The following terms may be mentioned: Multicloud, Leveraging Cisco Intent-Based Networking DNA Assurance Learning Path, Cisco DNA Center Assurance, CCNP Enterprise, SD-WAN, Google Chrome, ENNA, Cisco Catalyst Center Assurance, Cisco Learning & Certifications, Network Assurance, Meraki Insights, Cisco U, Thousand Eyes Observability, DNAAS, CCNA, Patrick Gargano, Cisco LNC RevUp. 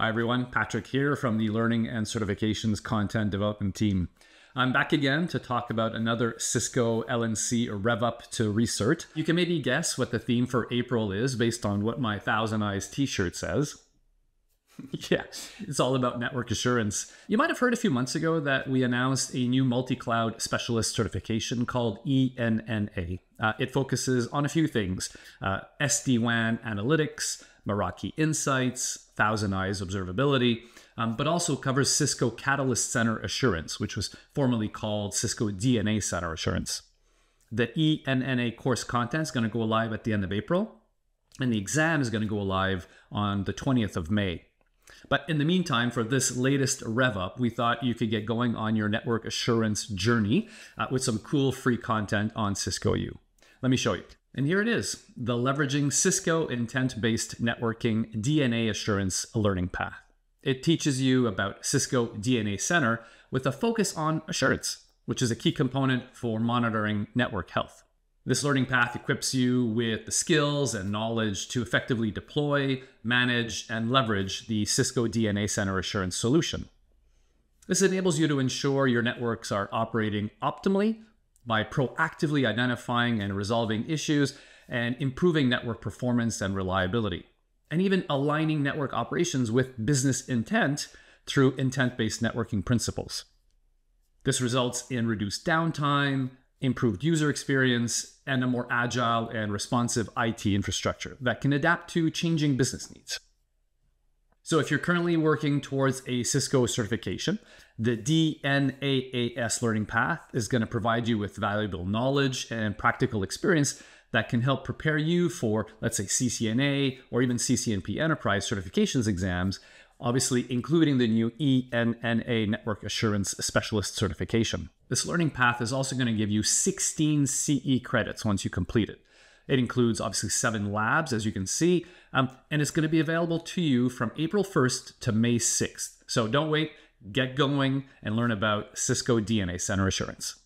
Hi everyone, Patrick here from the Learning and Certifications Content Development Team. I'm back again to talk about another Cisco LNC RevUp to Recert. You can maybe guess what the theme for April is based on what my Thousand Eyes t-shirt says. Yeah, it's all about network assurance. You might have heard a few months ago that we announced a new multi-cloud specialist certification called ENNA. It focuses on a few things, SD-WAN analytics, Meraki Insights, Thousand Eyes Observability, but also covers Cisco Catalyst Center Assurance, which was formerly called Cisco DNA Center Assurance. The ENNA course content is going to go live at the end of April, and the exam is going to go live on the 20th of May. But in the meantime, for this latest RevUp, we thought you could get going on your network assurance journey with some cool free content on Cisco U. Let me show you. And here it is, the Leveraging Cisco Intent-Based Networking DNA Assurance Learning Path. It teaches you about Cisco DNA Center with a focus on assurance, which is a key component for monitoring network health. This learning path equips you with the skills and knowledge to effectively deploy, manage, and leverage the Cisco DNA Center Assurance solution. This enables you to ensure your networks are operating optimally by proactively identifying and resolving issues and improving network performance and reliability, and even aligning network operations with business intent through intent-based networking principles. This results in reduced downtime, improved user experience, and a more agile and responsive IT infrastructure that can adapt to changing business needs. So if you're currently working towards a Cisco certification, the DNAAS learning path is going to provide you with valuable knowledge and practical experience that can help prepare you for, let's say, CCNA or even CCNP Enterprise certifications exams, obviously including the new ENNA Network Assurance Specialist certification. This learning path is also going to give you 16 CE credits once you complete it. It includes obviously 7 labs, as you can see, and it's going to be available to you from April 1st to May 6th. So don't wait, get going and learn about Cisco DNA Center Assurance.